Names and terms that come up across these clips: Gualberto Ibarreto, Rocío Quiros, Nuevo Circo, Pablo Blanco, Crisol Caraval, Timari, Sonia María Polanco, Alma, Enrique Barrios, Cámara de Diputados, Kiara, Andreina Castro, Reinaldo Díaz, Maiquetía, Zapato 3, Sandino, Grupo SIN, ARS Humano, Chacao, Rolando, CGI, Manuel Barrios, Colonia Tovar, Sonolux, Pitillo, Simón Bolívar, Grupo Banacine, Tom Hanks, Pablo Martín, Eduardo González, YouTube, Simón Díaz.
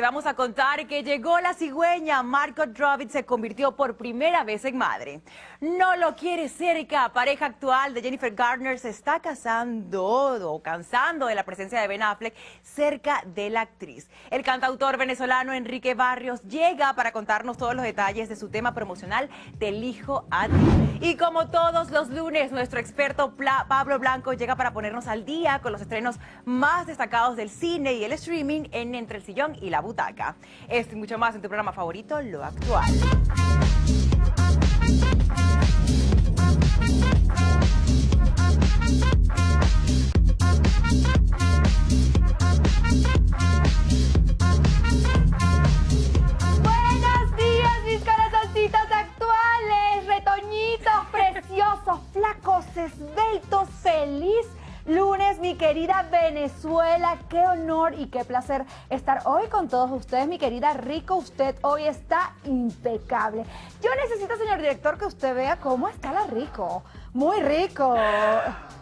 te vamos a contar que llegó la cigüeña. Margot Robbie se convirtió por primera vez en madre. No lo quiere cerca. Pareja actual de Jennifer Garner se está cansando de la presencia de Ben Affleck cerca de la actriz. El cantautor venezolano Enrique Barrios llega para contarnos todos los detalles de su tema promocional Te elijo a ti. Y como todos los lunes, nuestro experto Pablo Blanco llega para ponernos al día con los estrenos más destacados del cine y el streaming en Entre el Sillón y la Butaca. Esto y mucho más en tu programa favorito, Lo Actual. Buenos días, mis caras salsitas actuales, retoñitos, preciosos, flacos, esbeltos, feliz. Lunes, mi querida Venezuela, qué honor y qué placer estar hoy con todos ustedes, mi querida Rico, usted hoy está impecable. Yo necesito, señor director, que usted vea cómo está la Rico, muy rico.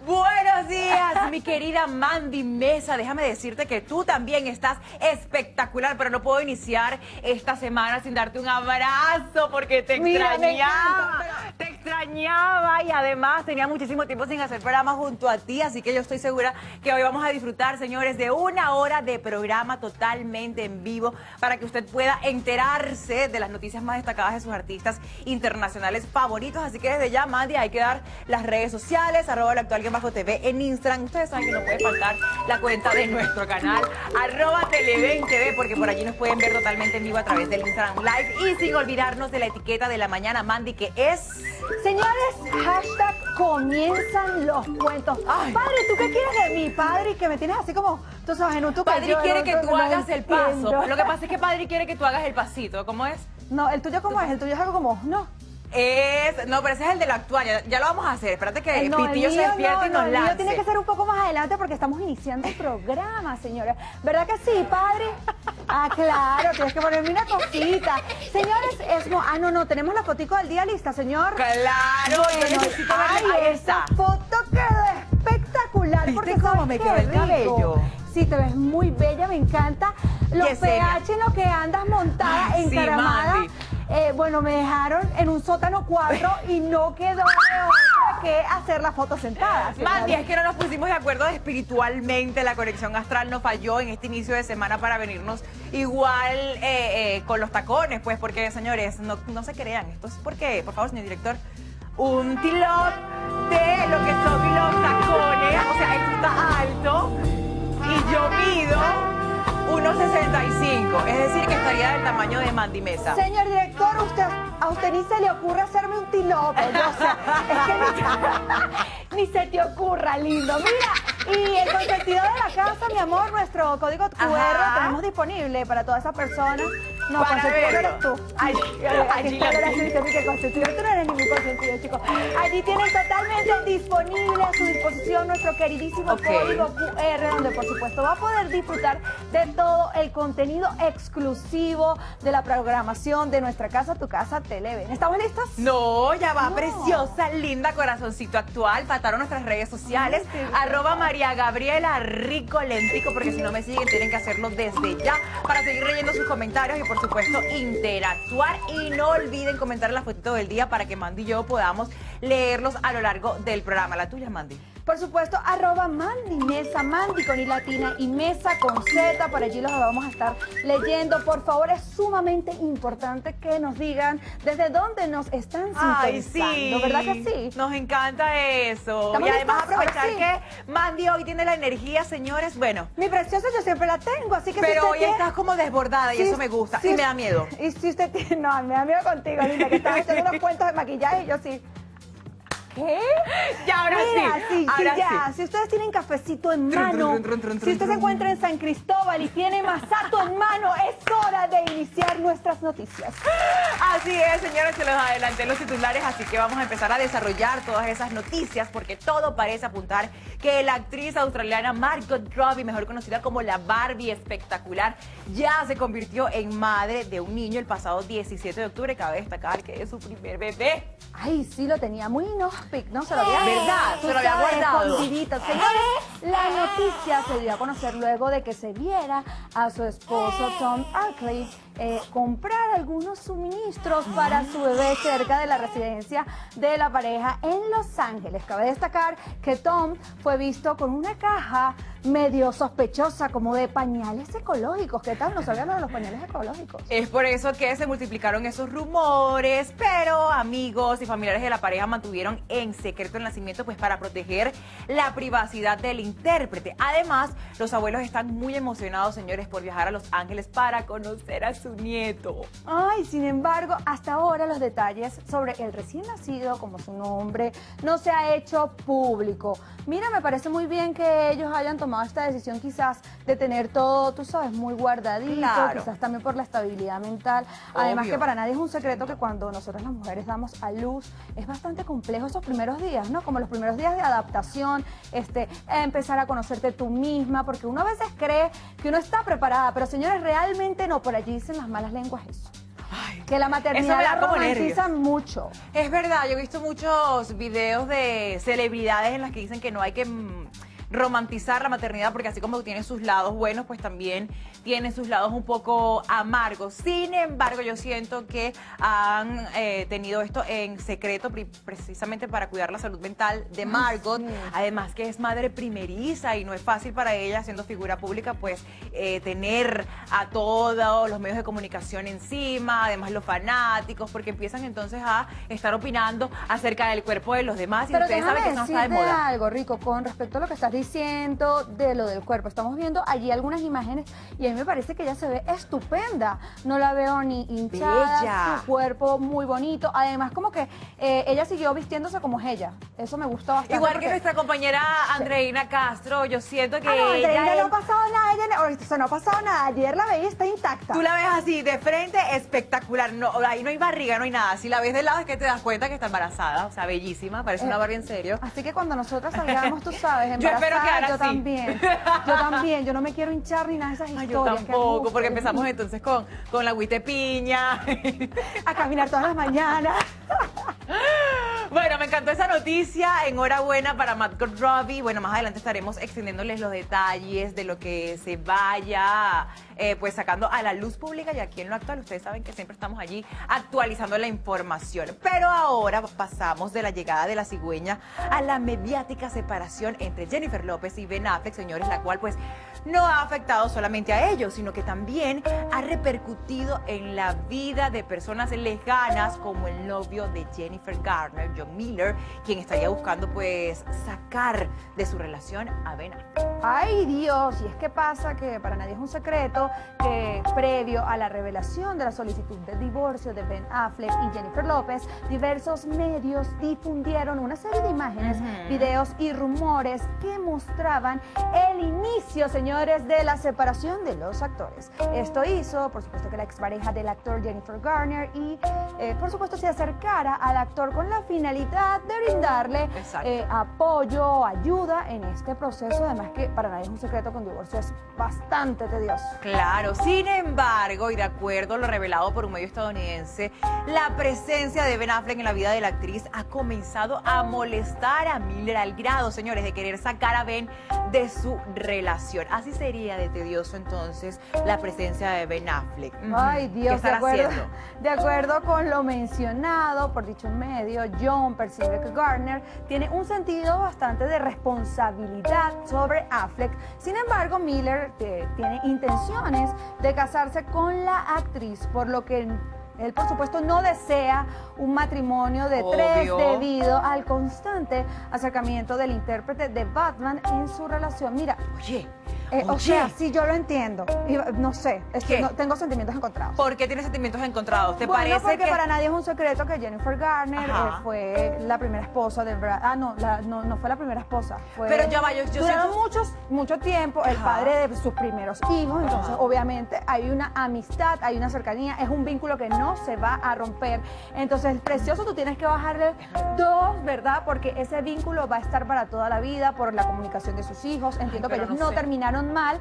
Buenos días, mi querida Mandy Mesa, déjame decirte que tú también estás espectacular, pero no puedo iniciar esta semana sin darte un abrazo porque te extrañaba. Te extrañaba y además tenía muchísimo tiempo sin hacer programa junto a ti, así que yo estoy segura que hoy vamos a disfrutar, señores, de una hora de programa totalmente en vivo para que usted pueda enterarse de las noticias más destacadas de sus artistas internacionales favoritos. Así que desde ya, Mandy, hay que dar las redes sociales, @loactual_tv en Instagram. Ustedes saben que no puede faltar la cuenta de nuestro canal, @Televen TV, porque por allí nos pueden ver totalmente en vivo a través del Instagram Live. Y sin olvidarnos de la etiqueta de la mañana, Mandy, que es... Señores, hashtag comienzan los cuentos. Ay. Padre, ¿tú qué quieres de mí, padre? Que me tienes así como... Tú sabes, en un tuque. Padre quiere que tú hagas el paso. Lo que pasa es que padre quiere que tú hagas el pasito. ¿Cómo es? No, ¿el tuyo cómo es? El tuyo es algo como... No. No, pero ese es el de la actual, ya lo vamos a hacer. Espérate que Pitillo se despierte y nos lance. Tiene que ser un poco más adelante porque estamos iniciando el programa, señora. ¿Verdad que sí, padre? Ah, claro, tienes que ponerme una cosita. Señores, no, tenemos la fotico del día lista, señor. Claro, bueno, yo necesito verla. Ahí está. Esa foto quedó espectacular. ¿Viste porque cómo me quedó el cabello? Sí, te ves muy bella, me encanta. Los PH en los que andas montada, ay, encaramada. Sí, bueno, me dejaron en un sótano 4 y no quedó otra que hacer la foto sentada. Mandy, es que no nos pusimos de acuerdo espiritualmente, la conexión astral nos falló en este inicio de semana para venirnos igual con los tacones, pues, porque, señores, no se crean. Esto es porque, por favor, señor director, un tilot de lo que son los tacones, o sea, esto está alto y yo mido 1.65, es decir que estaría del tamaño de Mandy Mesa. Señor director, a usted ni se le ocurre hacerme un tilopo, o sea, es que ni se te ocurra, lindo. Mira, y el consentido de la casa, mi amor, nuestro código QR lo tenemos disponible para todas esas personas. No, consentido no eres tú. Allí tú no eres ningún consentido, chicos. Allí tienen totalmente disponible a su disposición nuestro queridísimo código QR, donde por supuesto va a poder disfrutar de todo el contenido exclusivo de la programación de Nuestra Casa, Tu Casa, Televen. ¿Estamos listos? No, ya va, preciosa, linda, corazoncito actual. Faltaron nuestras redes sociales, @ María Gabriela Rico Lentico, porque si no me siguen tienen que hacerlo desde ya para seguir leyendo sus comentarios y por supuesto interactuar. Y no olviden comentar la fotito del día para que Mandy y yo podamos leerlos a lo largo del programa. La tuya, Mandy. Por supuesto, @ Mandy Mesa, Mandy con i latina y Mesa con Z, por allí los vamos a estar leyendo. Por favor, es sumamente importante que nos digan desde dónde nos están sintonizando. Ay, sí. ¿Verdad que sí? Nos encanta eso. Y además aprovechar que Mandy hoy tiene la energía, señores, bueno. Mi preciosa, yo siempre la tengo, así que... Pero hoy estás como desbordada y eso me gusta, y me da miedo. Y si usted tiene... No, me da miedo contigo, Lisa, que estás haciendo unos cuentos de maquillaje y yo sí... ¿Qué? Ya, ahora mira, sí. Ahora ya. Sí. Si ustedes tienen cafecito en mano, si usted se encuentra en San Cristóbal y tiene masato en mano, es hora de iniciar nuestras noticias. Así es, señores, se los adelanté los titulares, así que vamos a empezar a desarrollar todas esas noticias porque todo parece apuntar que la actriz australiana Margot Robbie, mejor conocida como la Barbie espectacular, ya se convirtió en madre de un niño el pasado 17 de octubre. Cabe destacar que es su primer bebé. Ay, sí, lo tenía muy inhóspito, ¿no? Se lo había, ¿verdad? Se lo había guardado. Escondidito. Señores, la noticia se dio a conocer luego de que se viera a su esposo Tom Hanks comprar algunos suministros para su bebé cerca de la residencia de la pareja en Los Ángeles. Cabe destacar que Tom fue visto con una caja medio sospechosa, como de pañales ecológicos. ¿Qué tal? No sabíamos de los pañales ecológicos. Es por eso que se multiplicaron esos rumores, pero amigos y familiares de la pareja mantuvieron en secreto el nacimiento, pues para proteger la privacidad del intérprete. Además, los abuelos están muy emocionados, señores, por viajar a Los Ángeles para conocer a su nieto. Ay, sin embargo, hasta ahora los detalles sobre el recién nacido, como su nombre, no se ha hecho público. Mira, me parece muy bien que ellos hayan tomado esta decisión, quizás de tener todo, tú sabes, muy guardadito, claro, quizás también por la estabilidad mental. Obvio. Además que para nadie es un secreto que cuando nosotras las mujeres damos a luz es bastante complejo esos primeros días, ¿no? Como los primeros días de adaptación, empezar a conocerte tú misma, porque uno a veces cree que uno está preparada, pero señores, realmente no, por allí dicen las malas lenguas eso. Ay, que la maternidad la romantiza mucho. Es verdad, yo he visto muchos videos de celebridades en las que dicen que no hay que romantizar la maternidad, porque así como tiene sus lados buenos, pues también tiene sus lados un poco amargos. Sin embargo, yo siento que han tenido esto en secreto precisamente para cuidar la salud mental de Margot. Ay, sí. Además que es madre primeriza y no es fácil para ella, siendo figura pública, pues tener a todos los medios de comunicación encima, además los fanáticos, porque empiezan entonces a estar opinando acerca del cuerpo de los demás. Y pero ustedes saben que eso no está de moda. Algo, Rico, con respecto a lo que estás diciendo de lo del cuerpo, estamos viendo allí algunas imágenes y a mí me parece que ella se ve estupenda, no la veo ni hinchada, bella, su cuerpo muy bonito, además como que ella siguió vistiéndose como es ella, eso me gustó bastante. Igual porque que nuestra compañera Andreina Castro, yo siento que ella no ha pasado nada, no ha pasado nada, ayer la veía, está intacta. Tú la ves así, de frente, espectacular, no, ahí no hay barriga, no hay nada, si la ves de lado es que te das cuenta que está embarazada, o sea, bellísima, parece una Barbie en serio. Así que cuando nosotras salgamos, tú sabes, embarazada, pero que ahora yo sí también, yo no me quiero hinchar ni nada de esas historias. Ay, yo tampoco, porque empezamos entonces con la agüita de piña, a caminar todas las mañanas. Bueno, me encantó esa noticia, enhorabuena para Margot Robbie. Bueno, más adelante estaremos extendiéndoles los detalles de lo que se vaya pues sacando a la luz pública, y aquí en Lo Actual ustedes saben que siempre estamos allí actualizando la información. Pero ahora pasamos de la llegada de la cigüeña a la mediática separación entre Jennifer López y Ben Affleck, señores, la cual pues no ha afectado solamente a ellos, sino que también ha repercutido en la vida de personas lejanas, como el novio de Jennifer Garner, John Miller, quien estaría buscando pues sacar de su relación a Ben Affleck. Ay, Dios, y es que pasa que para nadie es un secreto que previo a la revelación de la solicitud de divorcio de Ben Affleck y Jennifer López, diversos medios difundieron una serie de imágenes, videos y rumores que mostraban el inicio, señores, de la separación de los actores. Esto hizo, por supuesto, que la expareja del actor Jennifer Garner y, por supuesto, se acercara al actor con la finalidad de brindarle apoyo, ayuda en este proceso. Además que para nadie es un secreto que un divorcio es bastante tedioso. Claro, sin embargo, y de acuerdo a lo revelado por un medio estadounidense, la presencia de Ben Affleck en la vida de la actriz ha comenzado a molestar a Miller al grado, señores, de querer sacar a Ben de su relación. Así sería de tedioso entonces la presencia de Ben Affleck. Ay, Dios, ¿qué estará haciendo? De acuerdo con lo mencionado por dicho medio, John percibe que Garner tiene un sentido bastante de responsabilidad sobre Affleck. Sin embargo, Miller tiene intenciones de casarse con la actriz, por lo que él, por supuesto, no desea un matrimonio de tres debido al constante acercamiento del intérprete de Batman en su relación. Mira, oye, O sea, sí, yo lo entiendo. No sé, no, tengo sentimientos encontrados. ¿Por qué tienes sentimientos encontrados? ¿Te parece porque que...? Para nadie es un secreto que Jennifer Garner fue la primera esposa de Brad... Ah, no, no fue la primera esposa. Fue... Pero ya va, yo duraron mucho tiempo, el padre de sus primeros hijos, entonces obviamente hay una amistad, hay una cercanía, es un vínculo que no se va a romper. Entonces, precioso, tú tienes que bajarle dos, ¿verdad? Porque ese vínculo va a estar para toda la vida por la comunicación de sus hijos. Entiendo que ellos no terminaron mal.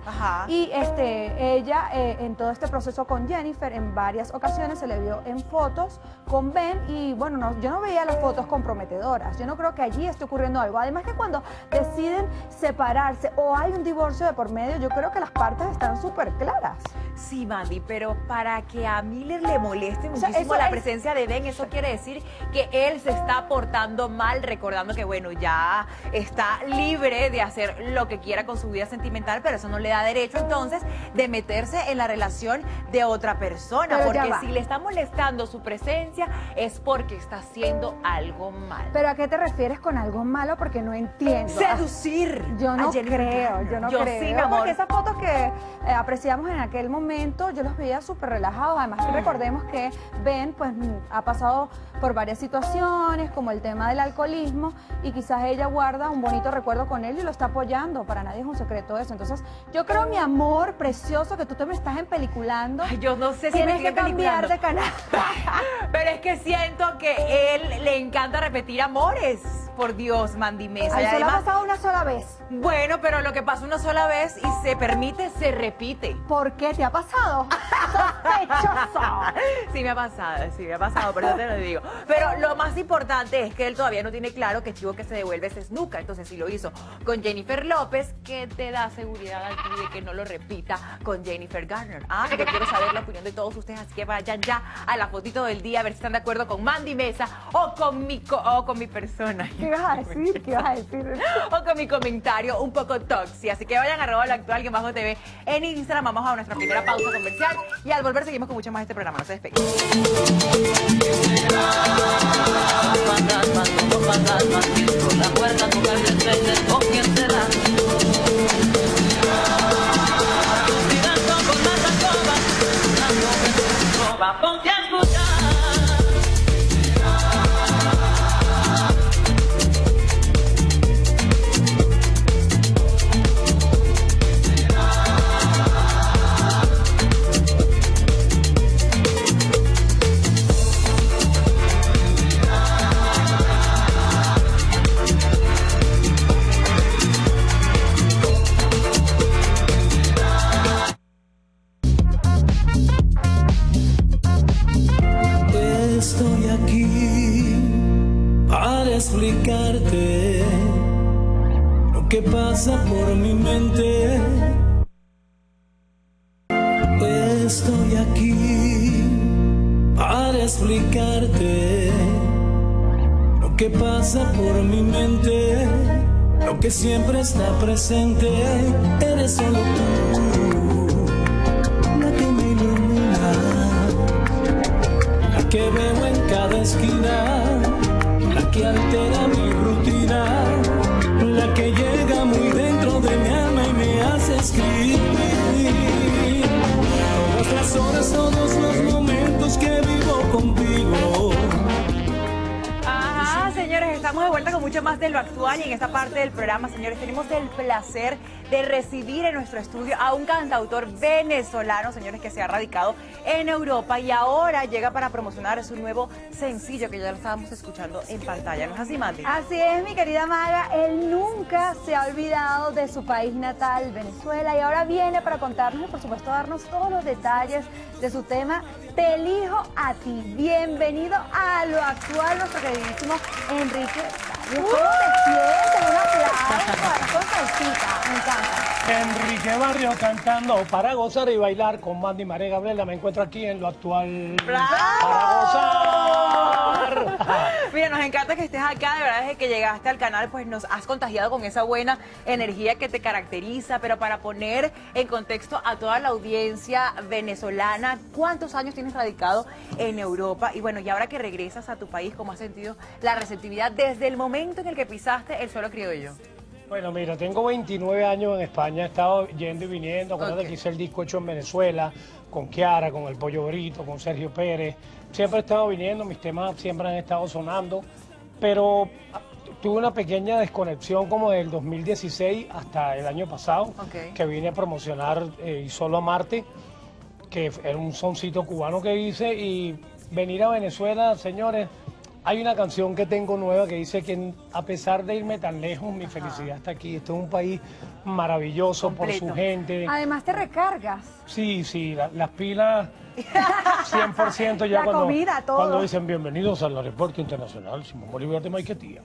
Y ella, en todo este proceso con Jennifer, en varias ocasiones se le vio en fotos con Ben y, bueno, yo no veía las fotos comprometedoras. Yo no creo que allí esté ocurriendo algo. Además que cuando deciden separarse o hay un divorcio de por medio, yo creo que las partes están súper claras. Sí, Mandy, pero para que a Miller le moleste muchísimo la presencia de Ben, eso quiere decir que él se está portando mal, recordando que, bueno, ya está libre de hacer lo que quiera con su vida sentimental, pero eso no le da derecho, entonces, de meterse en la relación de otra persona, porque si le está molestando su presencia, es porque está haciendo algo mal. ¿Pero a qué te refieres con algo malo? Porque no entiendo. Seducir. Yo no creo, yo no creo. Sí, mi amor. Porque esas fotos que apreciamos en aquel momento, yo los veía súper relajados, además que recordemos que Ben, pues, ha pasado por varias situaciones, como el tema del alcoholismo, y quizás ella guarda un bonito recuerdo con él y lo está apoyando, para nadie es un secreto eso. Entonces, yo creo, mi amor precioso, que tú te me estás empeliculando. Ay, yo no sé si me estoy cambiar de canal. Pero es que siento que él le encanta repetir amores, por Dios, Mandy Mesa. Ay, y además, solo ha pasado una sola vez. Bueno, pero lo que pasa una sola vez y se permite, se repite. ¿Por qué te ha pasado? ¡Sospechoso! Sí me ha pasado, por eso te lo digo. Pero lo más importante es que él todavía no tiene claro que chivo que se devuelve es nunca. Entonces, si lo hizo con Jennifer López, ¿qué te da seguridad a ti de que no lo repita con Jennifer Garner? Ah, yo quiero saber la opinión de todos ustedes, así que vayan ya a la fotito del día a ver si están de acuerdo con Mandy Mesa o con mi, persona. ¿Qué vas a decir? ¿Qué vas a decir? O con mi comentario un poco tóxico. Así que vayan a arroba Lo Actual que bajo TV en Instagram. Vamos a nuestra primera pausa comercial y al volver seguimos con mucho más de este programa. No se despeguen. Explicarte lo que pasa por mi mente. Estoy aquí para explicarte lo que pasa por mi mente, lo que siempre está presente. Eres solo tú, la que me ilumina, la que veo en cada esquina, la que altera mi rutina, la que llega muy dentro de mi alma y me hace escribir todas las horas, todos los momentos que vivo contigo. Señores, estamos de vuelta con mucho más de Lo Actual y en esta parte del programa, señores, tenemos el placer de recibir en nuestro estudio a un cantautor venezolano, señores, que se ha radicado en Europa y ahora llega para promocionar su nuevo sencillo que ya lo estábamos escuchando en pantalla. ¿No es así, Mandy? Así es, mi querida Maga. Él nunca se ha olvidado de su país natal, Venezuela, y ahora viene para contarnos y, por supuesto, darnos todos los detalles de su tema Te Elijo a Ti. Bienvenido a Lo Actual, nuestro queridísimo Enrique Barrios. ¿Cómo te sientes? Un aplauso, con salsita, me encanta. Enrique Barrios cantando para gozar y bailar con Mandy y María Gabriela. Me encuentro aquí en Lo Actual. ¡Bravo! Para gozar. Mira, nos encanta que estés acá, de verdad, desde que llegaste al canal, pues nos has contagiado con esa buena energía que te caracteriza, pero para poner en contexto a toda la audiencia venezolana, ¿cuántos años tienes radicado en Europa? Y bueno, y ahora que regresas a tu país, ¿cómo has sentido la receptividad desde el momento en el que pisaste el suelo criollo? Bueno, mira, tengo 29 años en España, he estado yendo y viniendo. Acuérdate que hice el disco hecho en Venezuela, con Kiara, con el Pollo Brito, con Sergio Pérez. Siempre he estado viniendo, mis temas siempre han estado sonando, pero tuve una pequeña desconexión como del 2016 hasta el año pasado, que vine a promocionar Y Solo a Marte, que era un soncito cubano que hice, y venir a Venezuela, señores. Hay una canción que tengo nueva que dice que a pesar de irme tan lejos, mi felicidad está aquí. Este es un país maravilloso por su gente. Además te recargas. Sí, sí, las pilas 100% ya cuando dicen bienvenidos al aeropuerto internacional, Simón Bolívar de Maiquetía.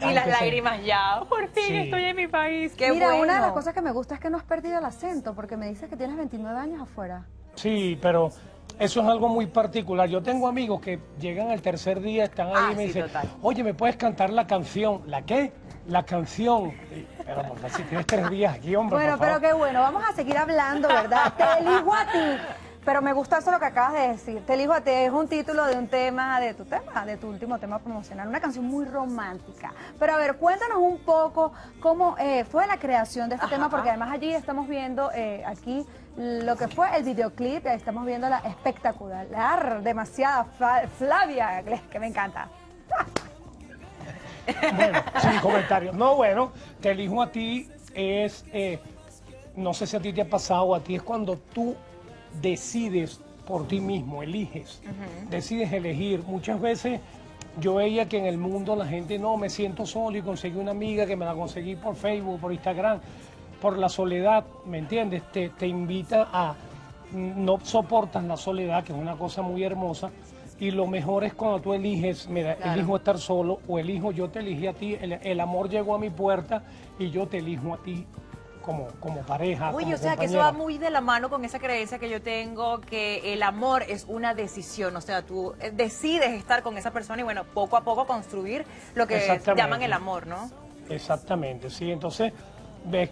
Y las lágrimas ya, por fin estoy en mi país. Qué Mira, bueno. Una de las cosas que me gusta es que no has perdido el acento, porque me dices que tienes 29 años afuera. Sí, pero eso es algo muy particular. Yo tengo amigos que llegan al tercer día, están ahí y me dicen, oye, ¿me puedes cantar la canción? ¿La qué? La canción. Pero por favor, si tienes 3 días aquí, hombre. Bueno, pero qué bueno. Vamos a seguir hablando, ¿verdad? Te elijo a ti. Pero me gusta eso lo que acabas de decir. Te elijo a ti. Es un título de un tema, de tu último tema promocional. Una canción muy romántica. Pero a ver, cuéntanos un poco cómo fue la creación de este tema, porque además allí estamos viendo aquí lo que fue el videoclip, estamos viendo la espectacular, demasiada Flavia, que me encanta. Bueno, sin comentarios. No, bueno, te elijo a ti es, no sé si a ti te ha pasado, a ti es cuando tú decides por ti mismo, eliges, decides elegir. Muchas veces yo veía que en el mundo la gente, no, me siento solo y conseguí una amiga que me la conseguí por Facebook, por Instagram. Por la soledad, ¿me entiendes? Te invita a... No soportas la soledad, que es una cosa muy hermosa, y lo mejor es cuando tú eliges, mira, elijo estar solo, o elijo, yo te elegí a ti, el amor llegó a mi puerta y yo te elijo a ti como pareja. Uy, como o sea, compañera. Que eso va muy de la mano con esa creencia que yo tengo, que el amor es una decisión, o sea, tú decides estar con esa persona y bueno, poco a poco construir lo que llaman el amor, ¿no? Exactamente, sí, entonces...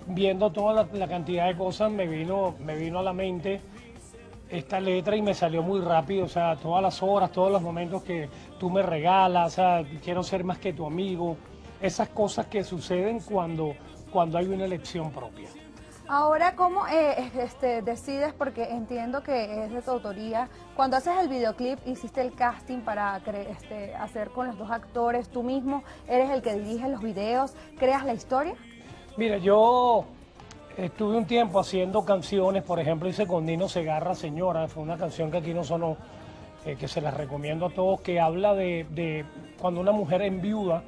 Viendo toda la cantidad de cosas, me vino a la mente esta letra y me salió muy rápido. O sea, todas las horas, todos los momentos que tú me regalas, o sea, quiero ser más que tu amigo. Esas cosas que suceden cuando hay una elección propia. Ahora, ¿cómo decides? Porque entiendo que es de tu autoría. Cuando haces el videoclip, hiciste el casting para hacer con los dos actores. Tú mismo eres el que dirige los videos, creas la historia. Mira, yo estuve un tiempo haciendo canciones, por ejemplo, hice con Nino Segarra, Señora, fue una canción que aquí no sonó, que se las recomiendo a todos, que habla de cuando una mujer enviuda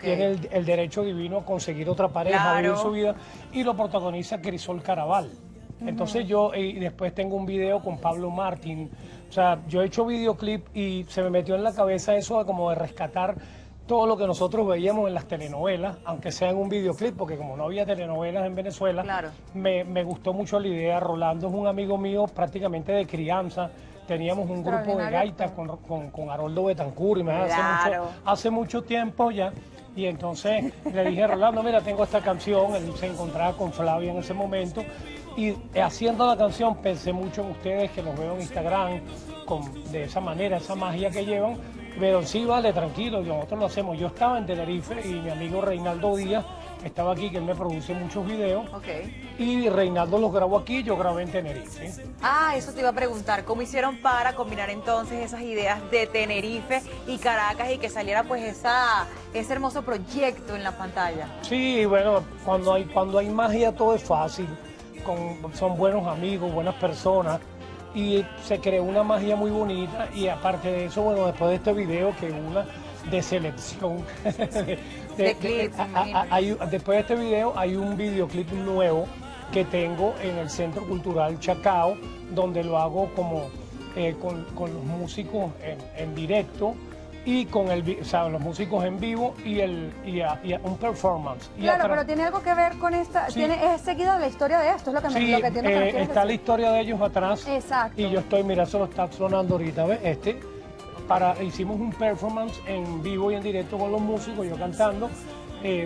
tiene el derecho divino a conseguir otra pareja, a vivir su vida, y lo protagoniza Crisol Caraval. Entonces yo, y después tengo un video con Pablo Martín, o sea, yo he hecho videoclip y se me metió en la cabeza eso de como de rescatar todo lo que nosotros veíamos en las telenovelas, aunque sea en un videoclip, porque como no había telenovelas en Venezuela, me gustó mucho la idea. Rolando es un amigo mío prácticamente de crianza. Teníamos un grupo de gaitas con Haroldo Betancur, y me hace mucho tiempo ya. Y entonces le dije a Rolando, mira, tengo esta canción. Él se encontraba con Flavia en ese momento. Y haciendo la canción pensé mucho en ustedes, que los veo en Instagram, de esa manera, esa magia que llevan. Pero sí, vale, tranquilo, nosotros lo hacemos. Yo estaba en Tenerife y mi amigo Reinaldo Díaz estaba aquí, que él me produce muchos videos. Y Reinaldo los grabó aquí, yo grabé en Tenerife. Ah, eso te iba a preguntar, ¿cómo hicieron para combinar entonces esas ideas de Tenerife y Caracas y que saliera pues ese hermoso proyecto en la pantalla? Sí, bueno, cuando hay magia todo es fácil, son buenos amigos, buenas personas. Y se creó una magia muy bonita, y aparte de eso, bueno, después de este video, que una de selección, después de este video hay un videoclip nuevo que tengo en el Centro Cultural Chacao, donde lo hago como con los músicos en directo, y con los músicos en vivo y un performance. Claro, pero tiene algo que ver con esta... Sí. Es seguida de la historia de esto, es lo que me lo que tiene que está la historia de ellos atrás. Exacto. Y yo estoy, mira, eso lo está sonando ahorita, ¿ves? Hicimos un performance en vivo y en directo con los músicos, yo cantando,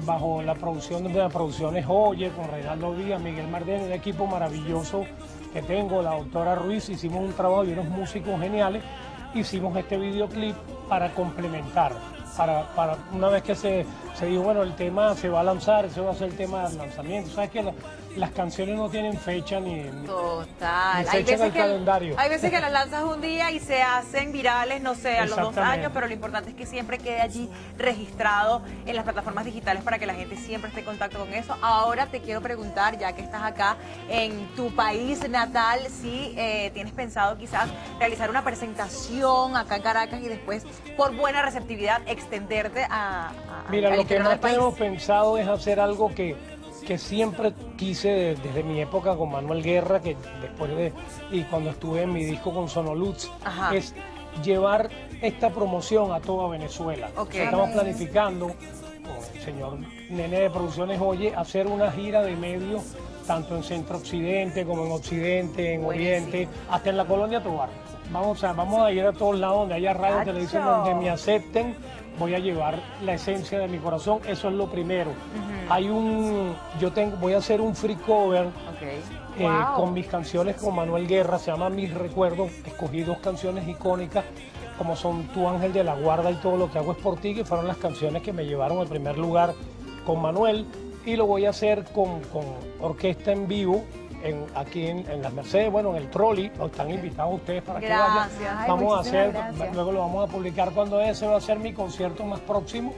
bajo la producción de las producciones Oye, con Reinaldo Díaz, Miguel Mardén, un equipo maravilloso que tengo, la doctora Ruiz. Hicimos un trabajo y unos músicos geniales. Hicimos este videoclip para complementar para una vez que se dijo, bueno, el tema se va a lanzar, ese va a ser el tema del lanzamiento. Sabes que las canciones no tienen fecha ni total, ni fecha en el calendario. Hay veces que las lanzas un día y se hacen virales, no sé, a los 2 años, pero lo importante es que siempre quede allí registrado en las plataformas digitales para que la gente siempre esté en contacto con eso. Ahora te quiero preguntar, ya que estás acá en tu país natal, si tienes pensado quizás realizar una presentación acá en Caracas y después, por buena receptividad, extenderte a Mira, lo que más tenemos pensado es hacer algo que siempre quise desde mi época con Manuel Guerra, que después y cuando estuve en mi disco con Sonolux, es llevar esta promoción a toda Venezuela. Okay. Estamos planificando con el señor Nene de Producciones Oye hacer una gira de medios tanto en Centro Occidente como en Occidente, en Oriente, hasta en la Colonia Tovar. Vamos a ir a todos lados donde haya radio, televisión, donde me acepten. Voy a llevar la esencia de mi corazón, eso es lo primero. Voy a hacer un free cover con mis canciones con Manuel Guerra, se llama Mis Recuerdos. Escogí 2 canciones icónicas, como son Tu Ángel de la Guarda y Todo Lo Que Hago Es Por Ti, que fueron las canciones que me llevaron al primer lugar con Manuel. Y lo voy a hacer con orquesta en vivo, aquí en Las Mercedes, bueno, en el Trolley, están invitados ustedes para que vayan. Vamos a hacer, luego lo vamos a publicar cuando ese va a ser mi concierto más próximo.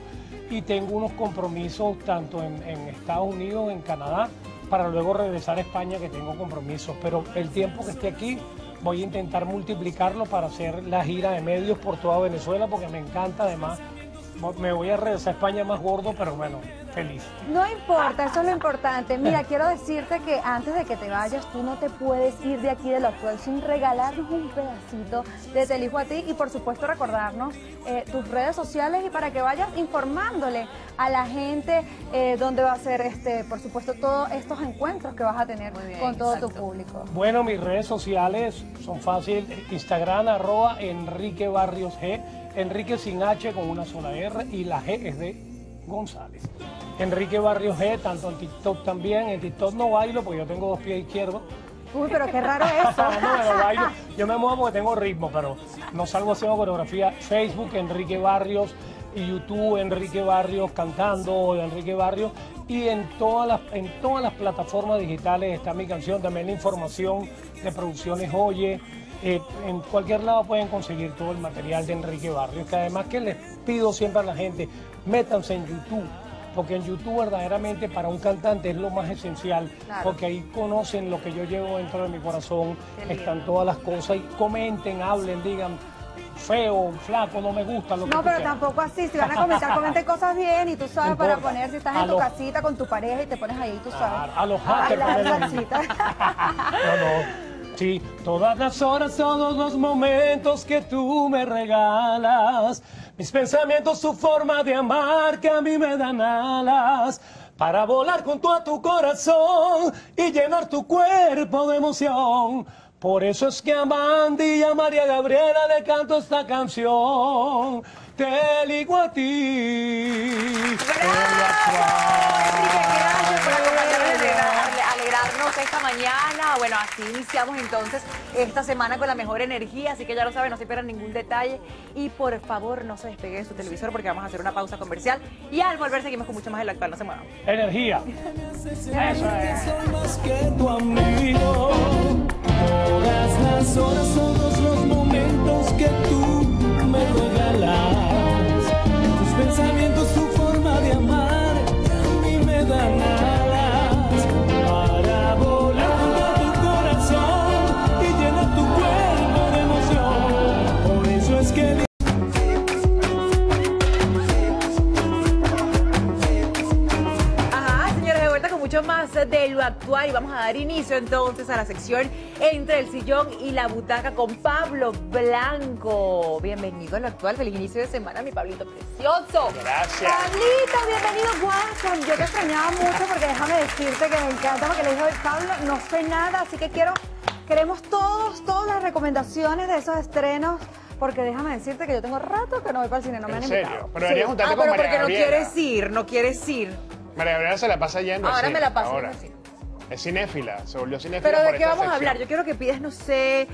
Y tengo unos compromisos tanto en Estados Unidos, en Canadá, para luego regresar a España, que tengo compromisos. Pero el tiempo que esté aquí voy a intentar multiplicarlo para hacer la gira de medios por toda Venezuela, porque me encanta. Además, me voy a regresar a España más gordo, pero bueno, feliz. No importa, eso es lo importante. Mira, quiero decirte que antes de que te vayas, tú no te puedes ir de aquí de Lo Actual sin regalarnos un pedacito de Te Elijo a Ti y por supuesto recordarnos tus redes sociales y para que vayas informándole a la gente dónde va a ser, por supuesto, todos estos encuentros que vas a tener con todo tu público. Bueno, mis redes sociales son fáciles, Instagram, @EnriqueBarriosG, Enrique sin H con una sola R y la G es de González. Enrique Barrios G, tanto en TikTok también. En TikTok no bailo porque yo tengo 2 pies izquierdos. Uy, pero qué raro eso. No, no bailo. Yo me muevo porque tengo ritmo, pero no salgo haciendo coreografía. Facebook, Enrique Barrios, y YouTube, Enrique Barrios cantando, Enrique Barrios. Y en todas las plataformas digitales está mi canción. También la información de Producciones Oye. En cualquier lado pueden conseguir todo el material de Enrique Barrios, que además que les pido siempre a la gente, métanse en YouTube, porque en YouTube verdaderamente para un cantante es lo más esencial, porque ahí conocen lo que yo llevo dentro de mi corazón, están todas las cosas, y comenten, hablen, digan feo, flaco, no me gusta, lo que no, pero quieras. Tampoco así, si van a comentar, comenten cosas bien y tú sabes, no para poner, si estás en tu casita con tu pareja y te pones ahí, tú sabes. A los haters. Sí, todas las horas, todos los momentos que tú me regalas, mis pensamientos, tu forma de amar que a mí me dan alas, para volar con todo tu corazón y llenar tu cuerpo de emoción. Por eso es que a Mandy y a María Gabriela le canto esta canción, Te Elijo a Ti. Esta mañana, bueno, así iniciamos entonces esta semana con la mejor energía, así que ya lo saben, no se pierdan ningún detalle y por favor no se despeguen de su televisor porque vamos a hacer una pausa comercial y al volver seguimos con mucho más de Lo Actual, no se muevan. Energía. Eso es. Más de Lo Actual y vamos a dar inicio entonces a la sección Entre el Sillón y la Butaca con Pablo Blanco. Bienvenido a Lo Actual, feliz inicio de semana, mi Pablito precioso. Gracias. Pablito, bienvenido, guapo. Yo te extrañaba mucho porque déjame decirte que me encanta porque le dijo el Pablo, no sé nada, así que queremos todas las recomendaciones de esos estrenos. Porque déjame decirte que yo tengo rato que no voy para el cine, no me han invitado. ¿En serio? Pero deberías juntarte con María Gabriela. Pero porque no quieres ir. María Gabriela se la pasa yendo. Ahora me la paso. Ahora. Es cinéfila, se volvió cinéfila. Pero ¿de qué vamos a hablar? Yo quiero que pidas, no sé,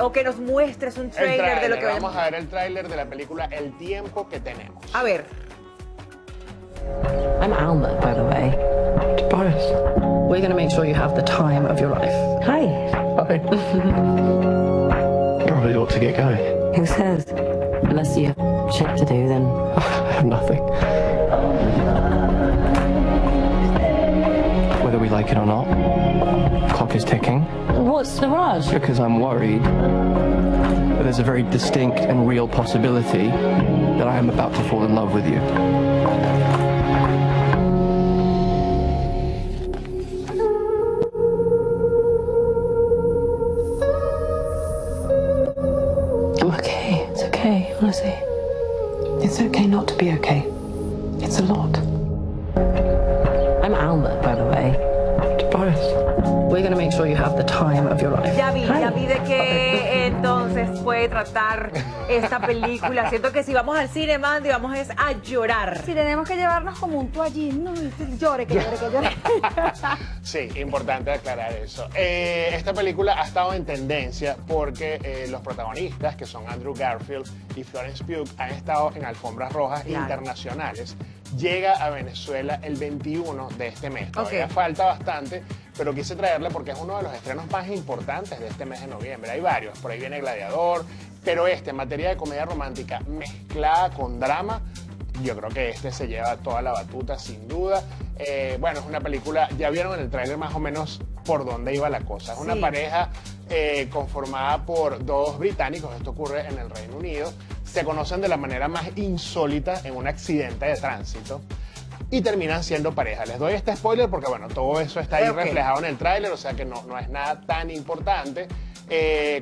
o que nos muestres un tráiler de lo que vamos a ver el tráiler de la película El tiempo que tenemos. A ver. I'm Alma, by the way. To Boris. We're going to make sure you have the time of your life. Hi. Hi. Probably ought to get going. Who says? Unless you have shit to do, then I have nothing. Whether we like it or not, the clock is ticking. What's the rush? Because I'm worried that there's a very distinct and real possibility that I am about to fall in love with you. Honestly, it's okay not to be okay. It's a lot. I'm Alma, by the way. To Boris. We're going to make sure you have the time of your life. Ya vi de qué entonces puede tratar esta película. Siento que si vamos al cine, Mandy, vamos es a llorar. Si tenemos que llevarnos como un toallín, no, llore, que llore, que llore. Sí, importante aclarar eso. Esta película ha estado en tendencia porque los protagonistas, que son Andrew Garfield y Florence Pugh, han estado en alfombras rojas internacionales. Llega a Venezuela el 21 de este mes. Todavía falta bastante, pero quise traerla porque es uno de los estrenos más importantes de este mes de noviembre. Hay varios, por ahí viene Gladiador, pero este, en materia de comedia romántica mezclada con drama, yo creo que este se lleva toda la batuta, sin duda. Bueno, es una película, ya vieron en el tráiler más o menos por dónde iba la cosa. Es una pareja conformada por dos británicos, esto ocurre en el Reino Unido. Se conocen de la manera más insólita en un accidente de tránsito y terminan siendo pareja. Les doy este spoiler porque, bueno, todo eso está ahí reflejado en el tráiler, o sea que no es nada tan importante.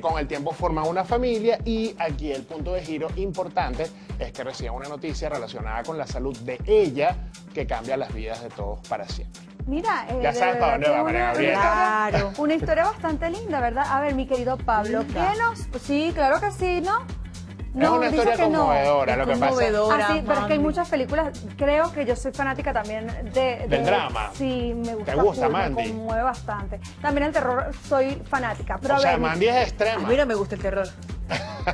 Con el tiempo forman una familia y aquí el punto de giro importante es que reciben una noticia relacionada con la salud de ella que cambia las vidas de todos para siempre. Mira, ya sabes para dónde va, María Gabriela. Claro, una historia bastante linda, ¿verdad? A ver, mi querido Pablo, ¿qué nos...? Sí, claro que sí, ¿no? No, es una historia conmovedora, lo que pasa. Ah, sí, pero es que hay muchas películas. Creo que yo soy fanática también del drama. Sí, me gusta. ¿Te gusta, Mandy? Me conmueve bastante. También el terror, soy fanática. Pero o sea, Mandy es extrema. Mira, me gusta el terror.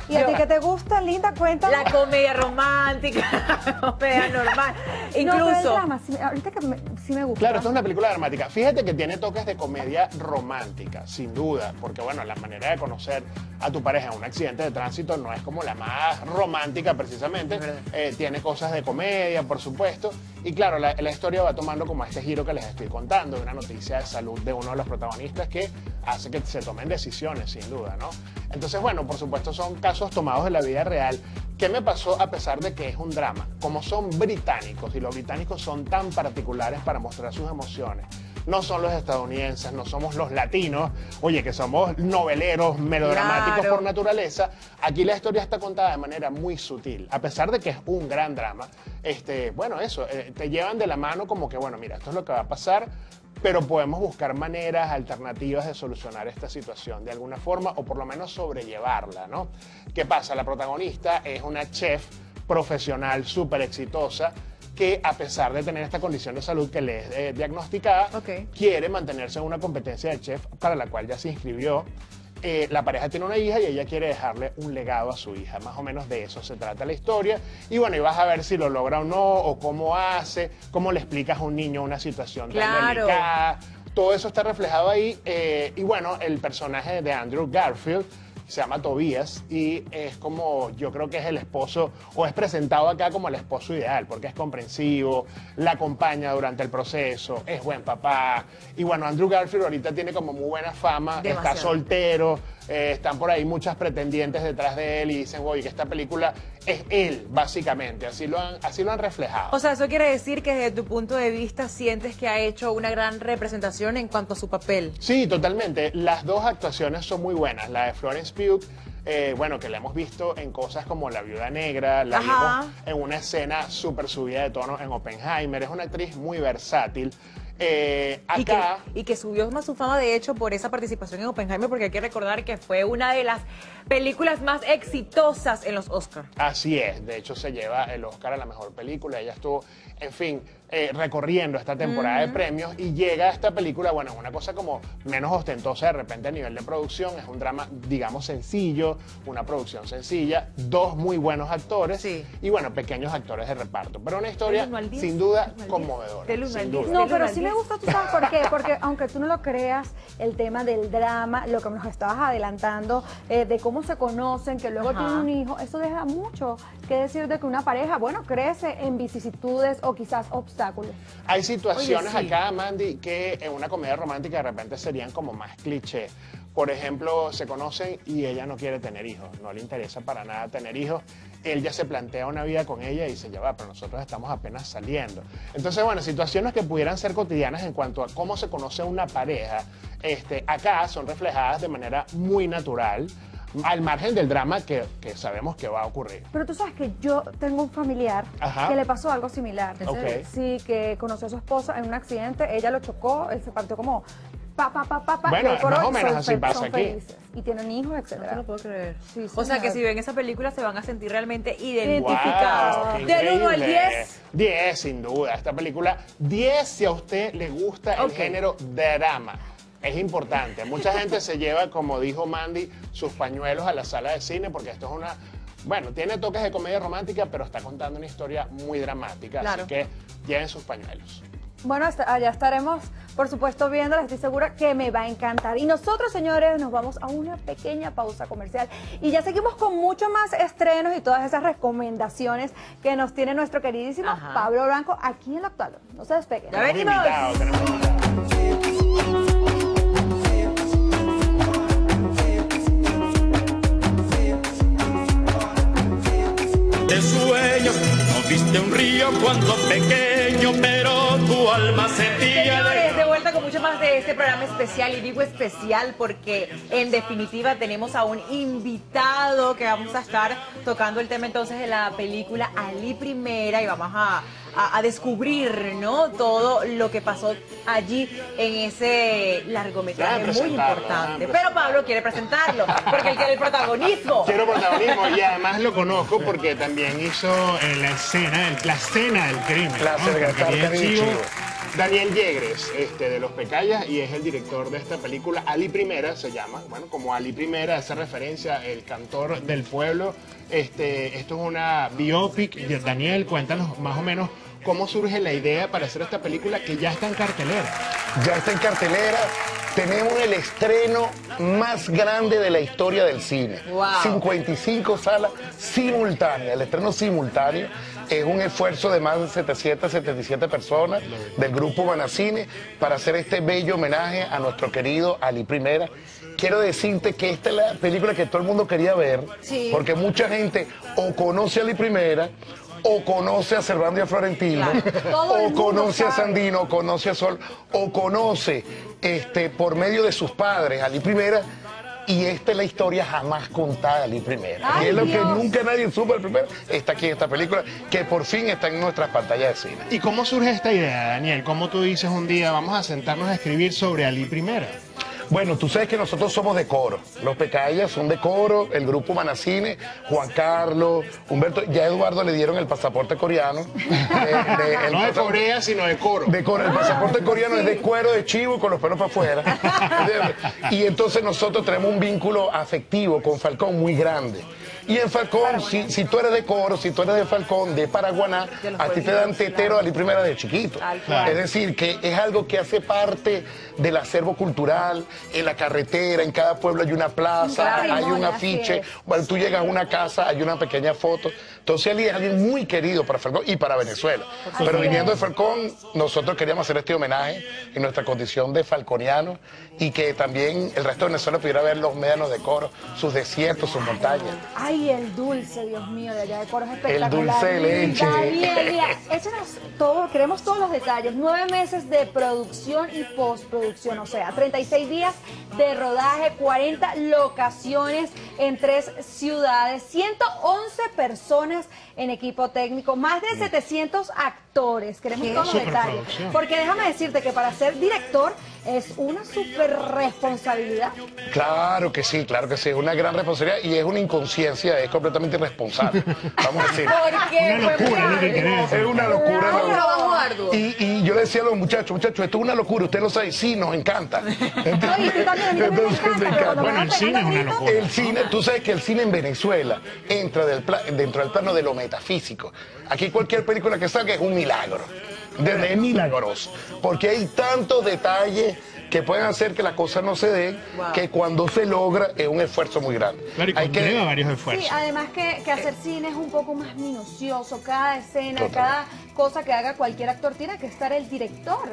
¿Y a ti qué te gusta, linda? Cuéntame. La comedia romántica, la comedia normal. Incluso. Ahorita que sí me gusta. Claro, esto es una película dramática. Fíjate que tiene toques de comedia romántica, sin duda. Porque, bueno, la manera de conocer a tu pareja en un accidente de tránsito no es como la más romántica, precisamente. Tiene cosas de comedia, por supuesto. Y, claro, la historia va tomando como este giro que les estoy contando. Una noticia de salud de uno de los protagonistas que hace que se tomen decisiones, sin duda, ¿no? Entonces, bueno, por supuesto, son casos tomados de la vida real. ¿Qué me pasó a pesar de que es un drama? Como son británicos, y los británicos son tan particulares para mostrar sus emociones. No son los estadounidenses, no somos los latinos, oye, que somos noveleros, melodramáticos por naturaleza. Aquí la historia está contada de manera muy sutil. A pesar de que es un gran drama, bueno, eso, te llevan de la mano como que, bueno, mira, esto es lo que va a pasar, pero podemos buscar maneras alternativas de solucionar esta situación de alguna forma o por lo menos sobrellevarla, ¿no? ¿Qué pasa? La protagonista es una chef profesional súper exitosa que a pesar de tener esta condición de salud que le es diagnosticada, quiere mantenerse en una competencia de chef para la cual ya se inscribió. La pareja tiene una hija y ella quiere dejarle un legado a su hija. Más o menos de eso se trata la historia. Y bueno, y vas a ver si lo logra o no, o cómo hace, cómo le explicas a un niño una situación tan delicada. Todo eso está reflejado ahí. Y bueno, el personaje de Andrew Garfield se llama Tobías y es como, yo creo que es el esposo, o es presentado acá como el esposo ideal, porque es comprensivo, la acompaña durante el proceso, es buen papá. Y bueno, Andrew Garfield ahorita tiene como muy buena fama, demasiado. Está soltero, están por ahí muchas pretendientes detrás de él y dicen, oye, que esta película es él, básicamente, así lo han reflejado. O sea, eso quiere decir que desde tu punto de vista sientes que ha hecho una gran representación en cuanto a su papel. Sí, totalmente. Las dos actuaciones son muy buenas, la de Florence bueno, que la hemos visto en cosas como La Viuda Negra, la vimos en una escena súper subida de tono en Oppenheimer. Es una actriz muy versátil. Acá... Y que subió más su fama, de hecho, por esa participación en Oppenheimer, porque hay que recordar que fue una de las películas más exitosas en los Oscars. Así es, de hecho se lleva el Oscar a la mejor película, ella estuvo, en fin, recorriendo esta temporada de premios y llega a esta película, bueno, una cosa como menos ostentosa de repente a nivel de producción, es un drama, digamos, sencillo, una producción sencilla, dos muy buenos actores y, bueno, pequeños actores de reparto, pero una historia sin duda conmovedora. No, pero sí me gustó, ¿tú sabes por qué? Porque aunque tú no lo creas, el tema del drama, lo que nos estabas adelantando, de cómo se conocen, que luego tienen un hijo, eso deja mucho que decir de que una pareja, bueno, crece en vicisitudes o quizás obstáculos. Hay situaciones acá, Mandy, que en una comedia romántica de repente serían como más cliché. Por ejemplo, se conocen y ella no quiere tener hijos, no le interesa para nada tener hijos. Él ya se plantea una vida con ella y dice, ya va, pero nosotros estamos apenas saliendo. Entonces, bueno, situaciones que pudieran ser cotidianas en cuanto a cómo se conoce una pareja, acá son reflejadas de manera muy natural, al margen del drama que sabemos que va a ocurrir. Pero tú sabes que yo tengo un familiar que le pasó algo similar. Sí, que conoció a su esposa en un accidente, ella lo chocó, él se partió como... bueno, más o menos así pasa aquí. Y tienen hijos, etc. No te lo puedo creer. Sí, o sea, que si ven esa película se van a sentir realmente identificados. Wow, ¿del 1 al 10? 10, sin duda. Esta película, 10 si a usted le gusta el género drama. Es importante. Mucha gente se lleva, como dijo Mandy, sus pañuelos a la sala de cine porque esto es una... Bueno, tiene toques de comedia romántica, pero está contando una historia muy dramática. Claro. Así que lleven sus pañuelos. Bueno, allá estaremos, por supuesto, viéndola. Estoy segura que me va a encantar. Y nosotros, señores, nos vamos a una pequeña pausa comercial. Y ya seguimos con mucho más estrenos y todas esas recomendaciones que nos tiene nuestro queridísimo Pablo Blanco aquí en Lo Actual. No se despeguen. ¡Ya venimos! De sueños, no viste un río cuando pequeño, pero... tu alma sentía de vuelta con mucho más de este programa especial, y digo especial porque en definitiva tenemos a un invitado que vamos a estar tocando el tema entonces de la película Alí Primera, y vamos a descubrir, ¿no?, todo lo que pasó allí en ese largometraje muy importante. Pero Pablo quiere presentarlo porque él quiere el protagonismo. Quiero protagonismo y además lo conozco porque también hizo la escena, la escena del crimen. La Daniel Yegres, de Los Pecayas, y es el director de esta película. Alí Primera se llama, bueno, como Alí Primera, hace referencia el cantor del pueblo. Esto es una biopic. Daniel, cuéntanos más o menos cómo surge la idea para hacer esta película que ya está en cartelera. Ya está en cartelera. Tenemos el estreno más grande de la historia del cine. Wow. 55 salas simultáneas. El estreno simultáneo es un esfuerzo de más de 777 personas del grupo Banacine para hacer este bello homenaje a nuestro querido Alí Primera. Quiero decirte que esta es la película que todo el mundo quería ver, porque mucha gente o conoce a Alí Primera, o conoce a Cervantes y a Florentino, o conoce a Sandino, o conoce a Sol, o conoce por medio de sus padres Alí Primera, y esta es la historia jamás contada de Alí Primera. Y es lo que nunca nadie supo del primero, está aquí en esta película, que por fin está en nuestras pantallas de cine. ¿Y cómo surge esta idea, Daniel? ¿Cómo tú dices un día, vamos a sentarnos a escribir sobre Alí Primera? Bueno, tú sabes que nosotros somos de coro. Los Pecayas son de coro, el grupo Banacine, Juan Carlos, Humberto, ya a Eduardo le dieron el pasaporte coreano. No de Corea, sino de coro. De coro, el pasaporte coreano es de cuero de chivo con los pelos para afuera. Y entonces nosotros tenemos un vínculo afectivo con Falcón muy grande. Y en Falcón, si tú eres de coro, si tú eres de Falcón, de Paraguaná, a ti te dan tetero Alí Primera de chiquito. Es decir, que es algo que hace parte del acervo cultural, en la carretera, en cada pueblo hay una plaza, hay un afiche. Bueno, tú llegas a una casa, hay una pequeña foto. Entonces, Alí es alguien muy querido para Falcón y para Venezuela. Pero viniendo de Falcón, nosotros queríamos hacer este homenaje en nuestra condición de falconianos y que también el resto de Venezuela pudiera ver los médanos de coro, sus desiertos, sus montañas. Y el dulce, Dios mío, de allá de Coro es espectacular. El dulce de leche. Daniel, mira, échanos todo, queremos todos los detalles. 9 meses de producción y postproducción, o sea, 36 días de rodaje, 40 locaciones en 3 ciudades, 111 personas en equipo técnico, más de 700 actores. Queremos todos los detalles. Porque déjame decirte que para ser director es una súper responsabilidad. Claro que sí, es una gran responsabilidad y es una inconsciencia, es completamente irresponsable. Vamos a decir. Porque una locura, lo que querés. Es una locura. Claro. Un trabajo arduo. Y yo le decía a los muchachos, esto es una locura, ustedes lo saben, sí, nos encanta. Bueno, el cine es una locura. El cine, tú sabes que el cine en Venezuela entra dentro del plano de lo metafísico. Aquí cualquier película que salga es un milagro. Desde milagroso, porque hay tantos detalles que pueden hacer que la cosa no se dé, que cuando se logra es un esfuerzo muy grande. Claro, y hay que varios esfuerzos. Sí, además que hacer cine es un poco más minucioso, cada escena, cada cosa que haga cualquier actor tiene que estar el director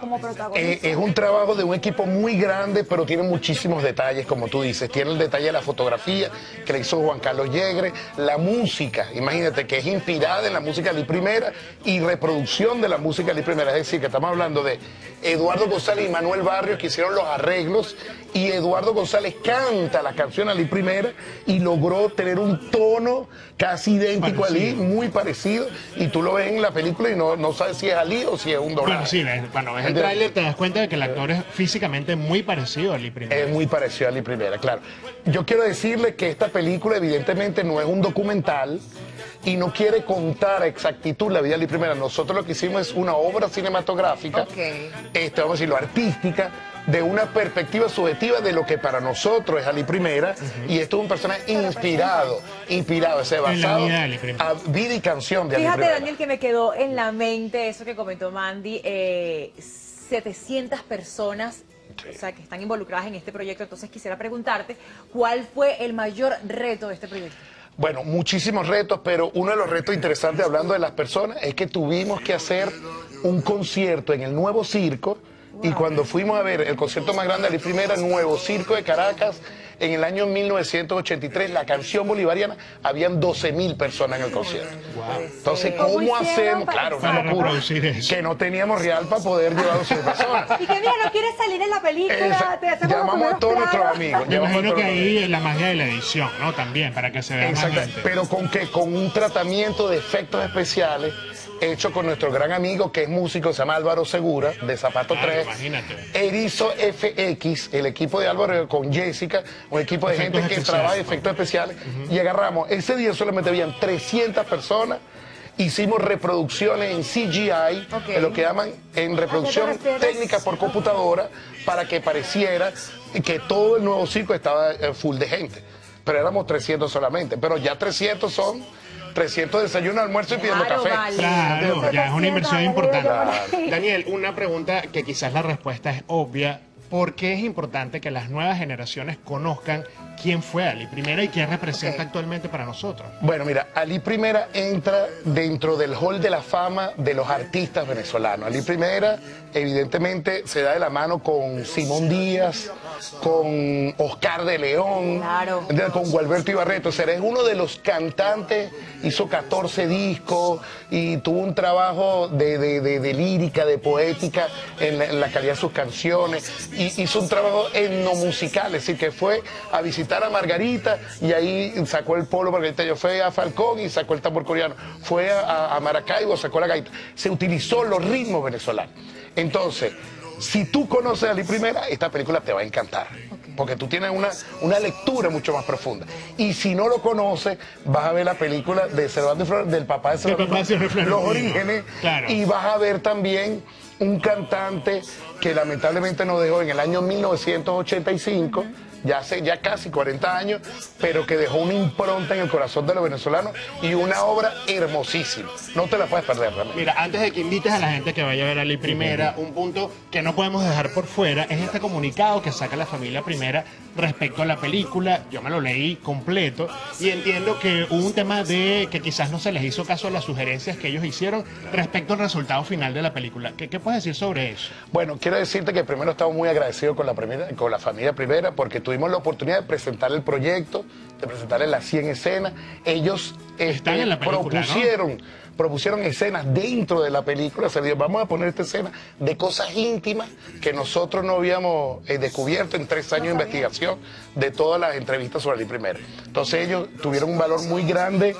como protagonista. Es un trabajo de un equipo muy grande, pero tiene muchísimos detalles, como tú dices. Tiene el detalle de la fotografía que le hizo Juan Carlos Yegre, la música, imagínate, que es inspirada en la música de Alí Primera y reproducción de la música de Alí Primera. Es decir, que estamos hablando de Eduardo González y Manuel Barrios, que hicieron los arreglos, y Eduardo González canta la canción Alí Primera y logró tener un tono casi idéntico a Alí, muy parecido, y tú lo ves en la película y no sabes si es Alí o si es un doblaje. Bueno, sí, cuando ves el tráiler te das cuenta de que el actor es físicamente muy parecido a Alí Primera. Es muy parecido a Alí Primera, claro. Yo quiero decirle que esta película evidentemente no es un documental y no quiere contar a exactitud la vida de Alí Primera. Nosotros lo que hicimos es una obra cinematográfica, vamos a decirlo, artística, de una perspectiva subjetiva de lo que para nosotros es Alí Primera, y esto es un personaje inspirado, basado a vida y canción de Alí Primera. Fíjate, Daniel, que me quedó en la mente eso que comentó Mandy, 700 personas, o sea, que están involucradas en este proyecto. Entonces quisiera preguntarte, ¿cuál fue el mayor reto de este proyecto? Bueno, muchísimos retos, pero uno de los retos interesantes, hablando de las personas, es que tuvimos que hacer un concierto en el Nuevo Circo, y cuando fuimos a ver el concierto más grande de Alí Primera, Nuevo Circo de Caracas, en el año 1983, la canción bolivariana, habían 12.000 personas en el concierto. Entonces, ¿cómo hacemos? Claro, una locura. Que no teníamos real para poder llevar a 12 personas. Y que mira, no quieres salir en la película. Llamamos a todos nuestros amigos. Me imagino que ahí es la magia de la edición, ¿no? También, para que se vea más gente. Pero con un tratamiento de efectos especiales hecho con nuestro gran amigo, que es músico, se llama Álvaro Segura, de Zapato 3. Imagínate. Erizo FX, el equipo de Álvaro con Jessica, un equipo de gente que trabaja efectos especiales, y agarramos. Ese día solamente habían 300 personas. Hicimos reproducciones en CGI, en lo que llaman en reproducción técnica por computadora, para que pareciera que todo el Nuevo Circo estaba full de gente. Pero éramos 300 solamente, pero ya 300 son 300 desayuno, almuerzo y pidiendo café. Claro, ya es una inversión importante. Daniel, una pregunta que quizás la respuesta es obvia. ¿Por qué es importante que las nuevas generaciones conozcan quién fue Alí Primera y quién representa actualmente para nosotros? Bueno, mira, Alí Primera entra dentro del hall de la fama de los artistas venezolanos. Alí Primera, evidentemente, se da de la mano con Simón Díaz, con Oscar de León, con Gualberto Ibarreto. O sea, es uno de los cantantes, hizo 14 discos y tuvo un trabajo de lírica, de poética, en la calidad de sus canciones. Y hizo un trabajo etnomusical, es decir, que fue a visitar a Margarita y ahí sacó el polo margariteño, fue a Falcón y sacó el tambor coreano, fue a Maracaibo, sacó la gaita. Se utilizó los ritmos venezolanos. Entonces, si tú conoces a Alí Primera, esta película te va a encantar, porque tú tienes una lectura mucho más profunda. Y si no lo conoces, vas a ver la película de Cervantes de Flor, del papá de Cervantes de Flor, los orígenes, y vas a ver también un cantante que lamentablemente nos dejó en el año 1985, ya hace ya casi 40 años, pero que dejó una impronta en el corazón de los venezolanos y una obra hermosísima. No te la puedes perder realmente. Mira, antes de que invites a la gente que vaya a ver a Alí Primera, un punto que no podemos dejar por fuera es este comunicado que saca la familia Primera respecto a la película. Yo me lo leí completo y entiendo que hubo un tema de que quizás no se les hizo caso a las sugerencias que ellos hicieron respecto al resultado final de la película. ¿Qué puedes decir sobre eso? Bueno, quiero decirte que primero estamos muy agradecidos con la familia Primera, porque tuvimos la oportunidad de presentar el proyecto, de presentarle las 100 escenas. Ellos están en la película, propusieron escenas dentro de la película. Se dijo, vamos a poner esta escena de cosas íntimas que nosotros no habíamos descubierto en 3 años de investigación de todas las entrevistas sobre Alí Primera. Entonces ellos tuvieron un valor muy grande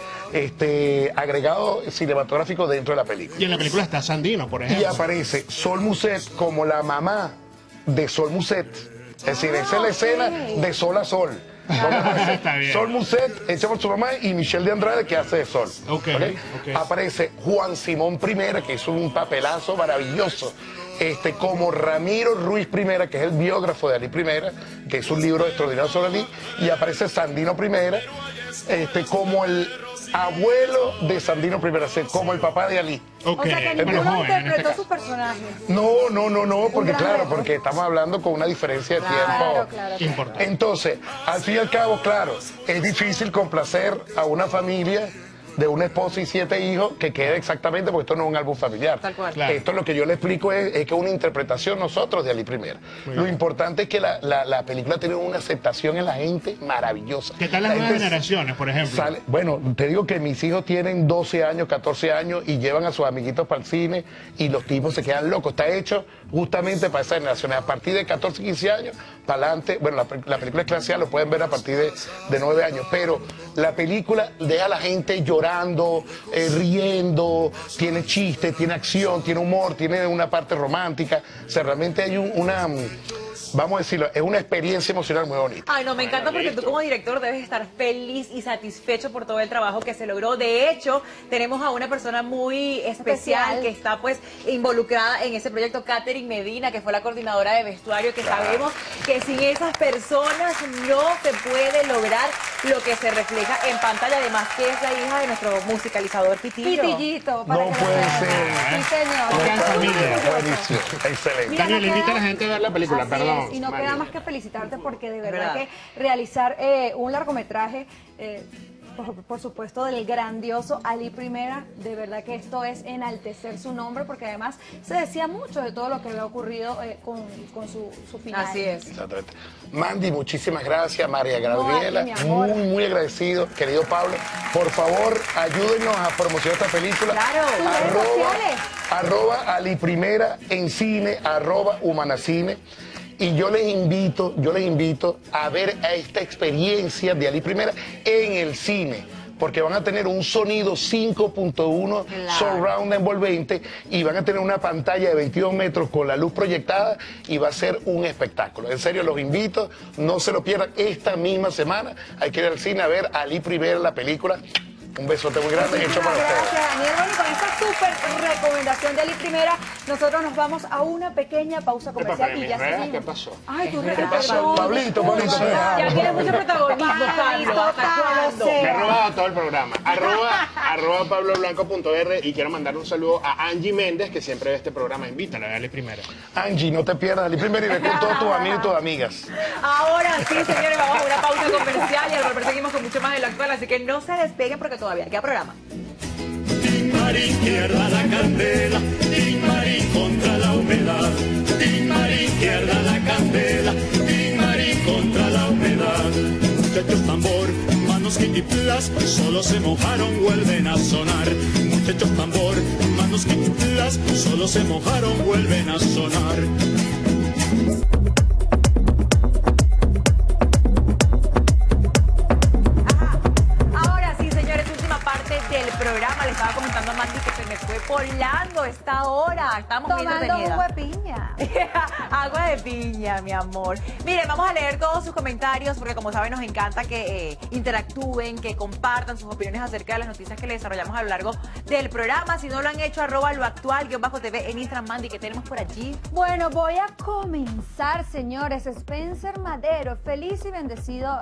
agregado cinematográfico dentro de la película. Y en la película está Sandino, por ejemplo. Y aparece Sol Muset como la mamá de Sol Muset. Es decir, esa es la escena de Sol a Sol. Sol Muset, hecha por su mamá, y Michelle de Andrade, que hace de Sol. Aparece Juan Simón Primera, que hizo un papelazo maravilloso, como Ramiro Ruiz Primera, que es el biógrafo de Alí Primera, que es un libro extraordinario sobre Alí, y aparece Sandino Primera, como el abuelo de Sandino Primera, como el papá de Alí. Okay. O sea, que ninguno interpretó sus personajes. No, no, no, no, porque claro, porque estamos hablando con una diferencia de tiempo. Claro, importante. Entonces, al fin y al cabo, claro, es difícil complacer a una familia de una esposa y 7 hijos, que quede exactamente, porque esto no es un álbum familiar. Tal cual. Claro. Esto, lo que yo le explico es que es una interpretación nosotros de Alí Primera. Lo importante es que la película tiene una aceptación en la gente maravillosa. ¿Qué tal las nuevas generaciones, por ejemplo? Bueno, te digo que mis hijos tienen 12 años, 14 años, y llevan a sus amiguitos para el cine, y los tipos se quedan locos. Está hecho justamente para esas generaciones. A partir de 14, 15 años, para adelante, bueno, la película es clase A, lo pueden ver a partir de 9 años, pero la película deja a la gente llorando, riendo, tiene chiste, tiene acción, tiene humor, tiene una parte romántica. O sea, realmente hay una, vamos a decirlo, es una experiencia emocional muy bonita. Ay, no, me encanta porque tú como director debes estar feliz y satisfecho por todo el trabajo que se logró. De hecho, tenemos a una persona muy especial que está pues involucrada en ese proyecto, Catherine Medina, que fue la coordinadora de vestuario, que sabemos que sin esas personas no se puede lograr lo que se refleja en pantalla. Además, que es la hija de nuestro musicalizador Pitillo. Pitillito. No puede ser. Sí, señor. Excelente. Daniel, invita a la gente a ver la película, perdón. Y no queda más que felicitarte porque de verdad que realizar un largometraje, por supuesto, del grandioso Alí Primera, de verdad que esto es enaltecer su nombre, porque además se decía mucho de todo lo que había ocurrido con su final. Así es. Exactamente. Mandy, muchísimas gracias. María Gabriela, muy, muy agradecido. Querido Pablo, por favor, ayúdenos a promocionar esta película. Claro. @Alí Primera en cine, @Humanacine. Y yo les invito a ver a esta experiencia de Alí Primera en el cine, porque van a tener un sonido 5.1 surround envolvente, y van a tener una pantalla de 22 metros con la luz proyectada, y va a ser un espectáculo. En serio, los invito, no se lo pierdan. Esta misma semana hay que ir al cine a ver Alí Primera, la película. Un besote muy grande, hecho para ustedes. Gracias, Daniel. Bueno, con esta súper recomendación de Alí Primera, nosotros nos vamos a una pequeña pausa comercial y ya seguimos. ¿Qué pasó? Ay, tú ¿qué pasó? Pablito. Ya tienes mucho protagonismo, Pablo. Me ha robado todo el programa. @ pabloblanco.r, y quiero mandarle un saludo a Angie Méndez, que siempre ve este programa. Invítala a Alí Primera. Angie, no te pierdas Alí Primera, y ve con todos tus amigos y tus amigas. Ahora sí, señores, vamos a una pausa comercial y al volver seguimos con mucho más de Lo Actual, así que no se despeguen porque todavía queda programa. Timari, izquierda la candela, Timari contra la humedad, Timari, izquierda la candela, Timari contra la humedad. Muchachos tambor, manos quintiplas, solo se mojaron, vuelven a sonar. Muchachos tambor, manos quintiplas, solo se mojaron, vuelven a sonar. Polando esta hora, estamos tomando agua de piña. Agua de piña, mi amor. Miren, vamos a leer todos sus comentarios porque, como saben, nos encanta que interactúen, que compartan sus opiniones acerca de las noticias que les desarrollamos a lo largo del programa. Si no lo han hecho, @loactual_tv en Instagram. Mandy, ¿qué tenemos por allí? Bueno, voy a comenzar, señores. Spencer Madero, feliz y bendecido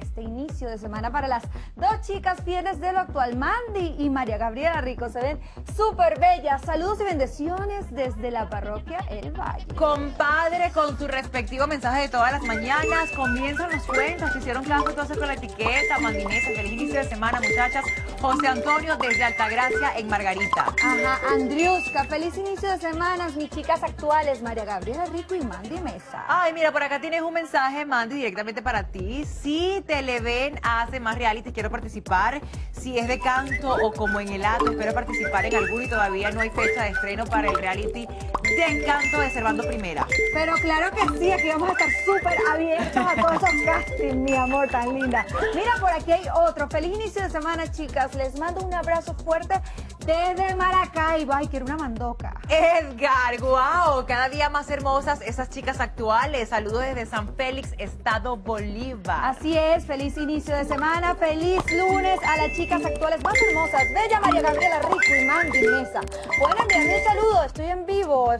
este inicio de semana para las dos chicas fieles de Lo Actual. Mandy y María Gabriela Rico se ven súper bellas. Saludos y bendiciones desde la parroquia El Valle. Compadre, con tu respectivo mensaje de todas las mañanas, comienzan las cuentas, se hicieron clases entonces con la etiqueta. Mandy Mesa, feliz inicio de semana, muchachas. José Antonio, desde Altagracia, en Margarita. Ajá, Andriuska, feliz inicio de semana, mis chicas actuales, María Gabriela Rico y Mandy Mesa. Ay, mira, por acá tienes un mensaje, Mandy, directamente para ti. Si Televen hace más reality, quiero participar. Si es de canto o como en el Ato. Espero participar en alguno y todavía no hay fecha de estreno para el reality de Encanto de Servando Primera. Pero claro que sí, aquí vamos a estar súper abiertos a todos esos castings, mi amor, tan linda. Mira, por aquí hay otro. Feliz inicio de semana, chicas. Les mando un abrazo fuerte desde Maracaibo. Ay, quiero una mandoca. Edgar, wow, cada día más hermosas esas chicas actuales. Saludos desde San Félix, Estado Bolívar. Así es, feliz inicio de semana, feliz lunes a las chicas actuales más hermosas. Bella María Gabriela Rico y Mandy Mesa. Bueno, enviarme un saludo, estoy en vivo.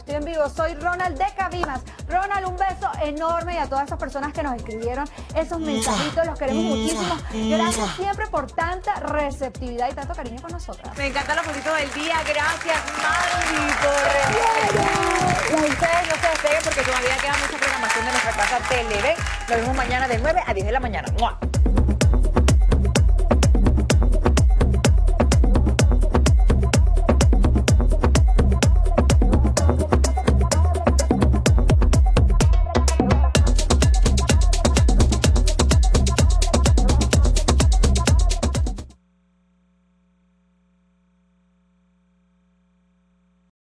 Soy Ronald de Cabimas. Ronald, un beso enorme y a todas esas personas que nos escribieron esos mensajitos, los queremos muchísimo. Gracias siempre por tanta receptividad y tanto cariño con nosotras. Me encanta la fotito del día. Gracias, Mandy, por ustedes. No se despeguen porque todavía queda mucha programación de nuestra casa Televen. Nos vemos mañana de 9 a 10 de la mañana. ¡Mua!